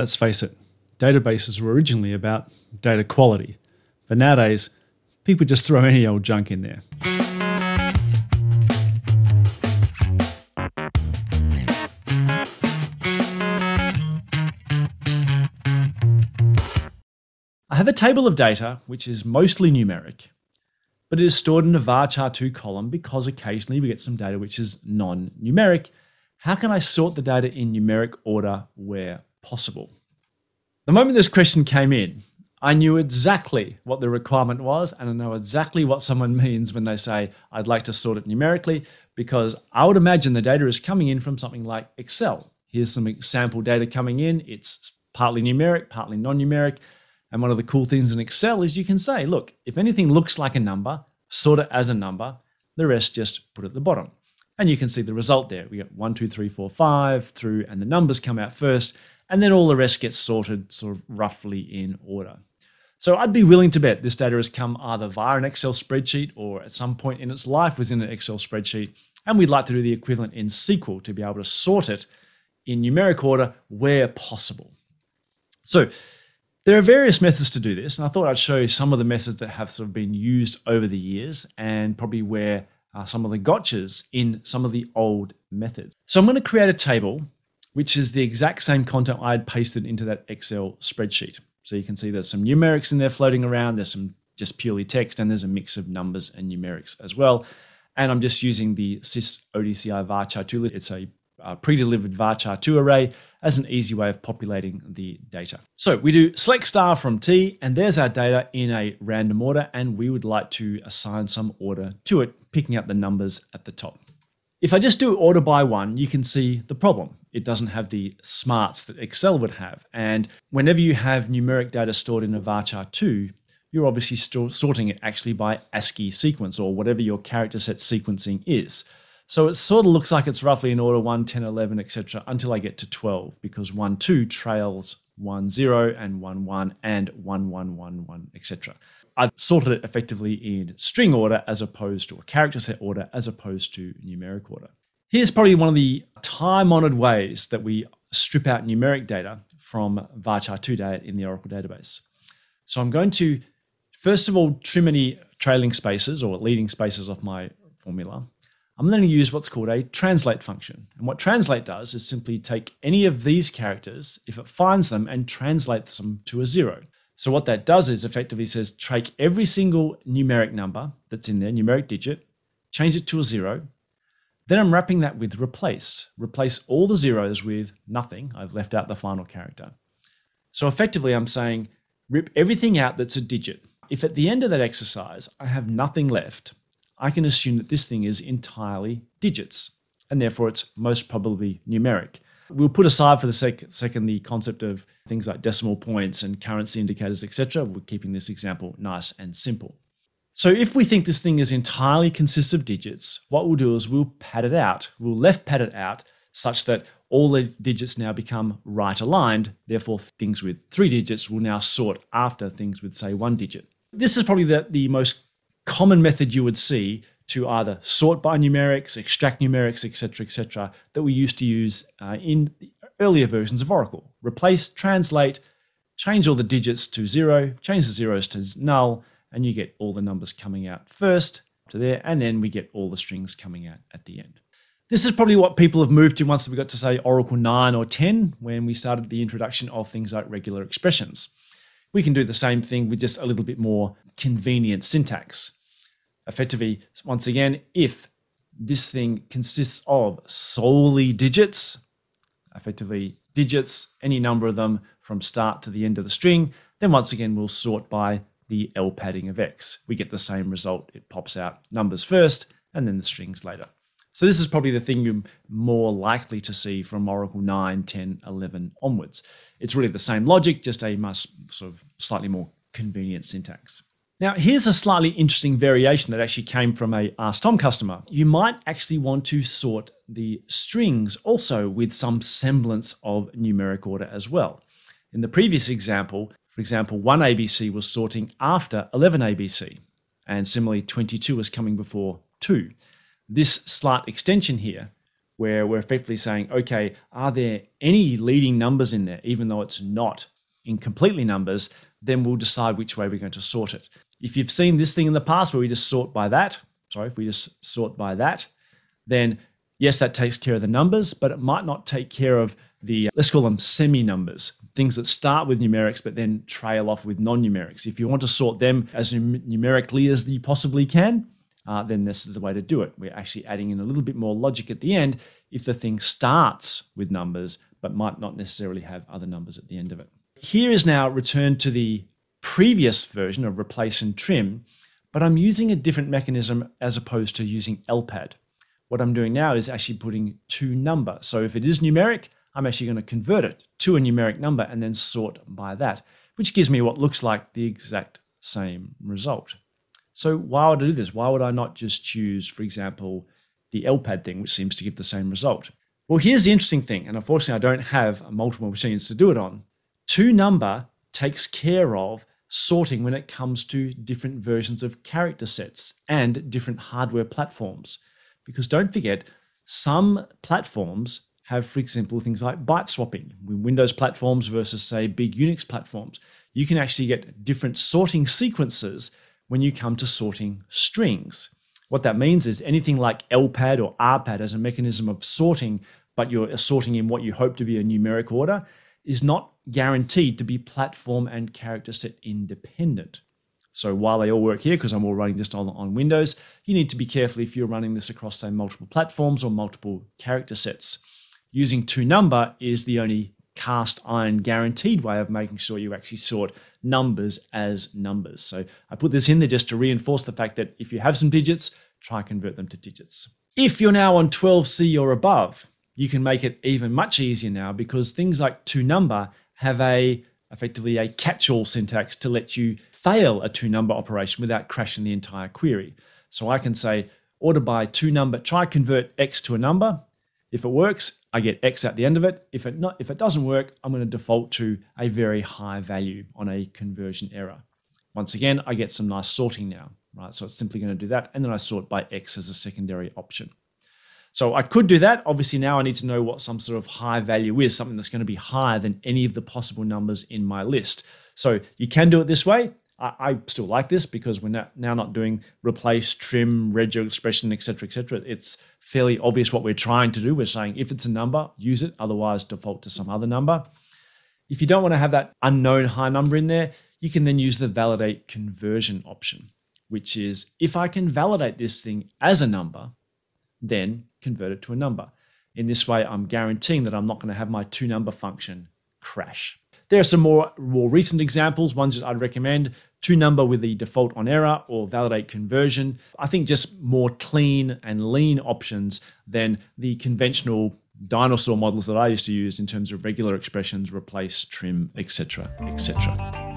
Let's face it, databases were originally about data quality, but nowadays, people just throw any old junk in there. I have a table of data, which is mostly numeric, but it is stored in a VARCHAR2 column because occasionally we get some data which is non-numeric. How can I sort the data in numeric order where possible? The moment this question came in, I knew exactly what the requirement was, and I know exactly what someone means when they say, I'd like to sort it numerically, because I would imagine the data is coming in from something like Excel. Here's some sample data coming in. It's partly numeric, partly non-numeric. And one of the cool things in Excel is you can say, look, if anything looks like a number, sort it as a number, the rest just put at the bottom. And you can see the result there. We get 1, 2, 3, 4, 5 through, and the numbers come out first, and then all the rest gets sorted sort of roughly in order. So I'd be willing to bet this data has come either via an Excel spreadsheet or at some point in its life was in an Excel spreadsheet. And we'd like to do the equivalent in SQL to be able to sort it in numeric order where possible. So there are various methods to do this, and I thought I'd show you some of the methods that have sort of been used over the years and probably where some of the gotchas in some of the old methods. So I'm going to create a table, which is the exact same content I had pasted into that Excel spreadsheet. So you can see there's some numerics in there floating around, there's some just purely text, and there's a mix of numbers and numerics as well. And I'm just using the sys.ODCI_varchar2. It's a pre-delivered varchar2 array as an easy way of populating the data. So we do select star from T, and there's our data in a random order, and we would like to assign some order to it, picking up the numbers at the top. If I just do order by one, you can see the problem. It doesn't have the smarts that Excel would have. And whenever you have numeric data stored in a varchar2, you're obviously sorting it actually by ASCII sequence or whatever your character set sequencing is. So it sort of looks like it's roughly in order 1, 10, 11, etc. until I get to 12, because 1, 2 trails 1, 0 and 1, 1 and 1, 1, 1, 1, etc. I've sorted it effectively in string order as opposed to a character set order as opposed to numeric order. Here's probably one of the time-honored ways that we strip out numeric data from varchar2 data in the Oracle database. So I'm going to, first of all, trim any trailing spaces or leading spaces off my formula. I'm going to use what's called a translate function. And what translate does is simply take any of these characters, if it finds them, and translates them to a 0. So what that does is effectively says, take every single numeric number that's in there, numeric digit, change it to a 0. Then I'm wrapping that with replace. Replace all the zeros with nothing. I've left out the final character. So effectively I'm saying, rip everything out that's a digit. If at the end of that exercise, I have nothing left, I can assume that this thing is entirely digits, and therefore it's most probably numeric. We'll put aside for the second the concept of things like decimal points and currency indicators, etc. We're keeping this example nice and simple. So if we think this thing is entirely consists of digits, what we'll do is we'll pad it out. We'll left pad it out such that all the digits now become right aligned. Therefore, things with 3 digits will now sort after things with, say, 1 digit. This is probably the most common method you would see to either sort by numerics, extract numerics, etc., that we used to use in the earlier versions of Oracle. Replace, translate, change all the digits to 0, change the zeros to null, and you get all the numbers coming out first up to there, and then we get all the strings coming out at the end. This is probably what people have moved to once we got to, say, Oracle 9 or 10, when we started the introduction of things like regular expressions. We can do the same thing with just a little bit more convenient syntax. Effectively, once again, if this thing consists of solely digits, effectively digits, any number of them from start to the end of the string, then once again, we'll sort by the LPADing of X. We get the same result. It pops out numbers first and then the strings later. So this is probably the thing you're more likely to see from Oracle 9, 10, 11 onwards. It's really the same logic, just a much sort of slightly more convenient syntax. Now, here's a slightly interesting variation that actually came from a AskTom customer. You might actually want to sort the strings also with some semblance of numeric order as well. In the previous example, for example, 1ABC was sorting after 11ABC, and similarly 22 was coming before 2. This slight extension here where we're effectively saying, okay, are there any leading numbers in there, even though it's not in completely numbers, then we'll decide which way we're going to sort it. If you've seen this thing in the past where we just sort by that, then yes, that takes care of the numbers, but it might not take care of the, let's call them semi-numbers, things that start with numerics but then trail off with non-numerics. If you want to sort them as numerically as you possibly can, then this is the way to do it. We're actually adding in a little bit more logic at the end if the thing starts with numbers but might not necessarily have other numbers at the end of it. Here is now return to the previous version of replace and trim, but I'm using a different mechanism as opposed to using LPAD. What I'm doing now is actually putting to number. So if it is numeric, I'm actually going to convert it to a numeric number and then sort by that, which gives me what looks like the exact same result. So why would I do this? Why would I not just choose, for example, the LPAD thing, which seems to give the same result? Well, here's the interesting thing, and unfortunately, I don't have multiple machines to do it on. TO_NUMBER takes care of sorting when it comes to different versions of character sets and different hardware platforms. Because don't forget, some platforms have, for example, things like byte swapping, Windows platforms versus, say, big Unix platforms. You can actually get different sorting sequences when you come to sorting strings. What that means is anything like LPAD or RPad as a mechanism of sorting, but you're sorting in what you hope to be a numeric order, is not guaranteed to be platform and character set independent. So while they all work here, because I'm all running this on Windows, you need to be careful if you're running this across, say, multiple platforms or multiple character sets. Using TO_NUMBER is the only cast iron guaranteed way of making sure you actually sort numbers as numbers. So I put this in there just to reinforce the fact that if you have some digits, try and convert them to digits. If you're now on 12C or above, you can make it even much easier now because things like TO_NUMBER have effectively a catch-all syntax to let you fail a TO_NUMBER operation without crashing the entire query. So I can say, order by TO_NUMBER, try convert X to a number. If it works, I get X at the end of it. If it doesn't work, I'm going to default to a very high value on a conversion error. Once again, I get some nice sorting now, right? So it's simply going to do that. And then I sort by X as a secondary option. So I could do that. Obviously, now I need to know what some sort of high value is, something that's going to be higher than any of the possible numbers in my list. So you can do it this way. I still like this because we're now not doing replace, trim, regex expression, etc., etc. It's fairly obvious what we're trying to do. We're saying if it's a number, use it, otherwise default to some other number. If you don't want to have that unknown high number in there, you can then use the validate conversion option, which is if I can validate this thing as a number, then convert it to a number. In this way, I'm guaranteeing that I'm not going to have my TO_NUMBER function crash. There are some more recent examples, ones that I'd recommend. TO_NUMBER with the default on error or validate conversion. I think just more clean and lean options than the conventional dinosaur models that I used to use in terms of regular expressions, replace, trim, etc., etc.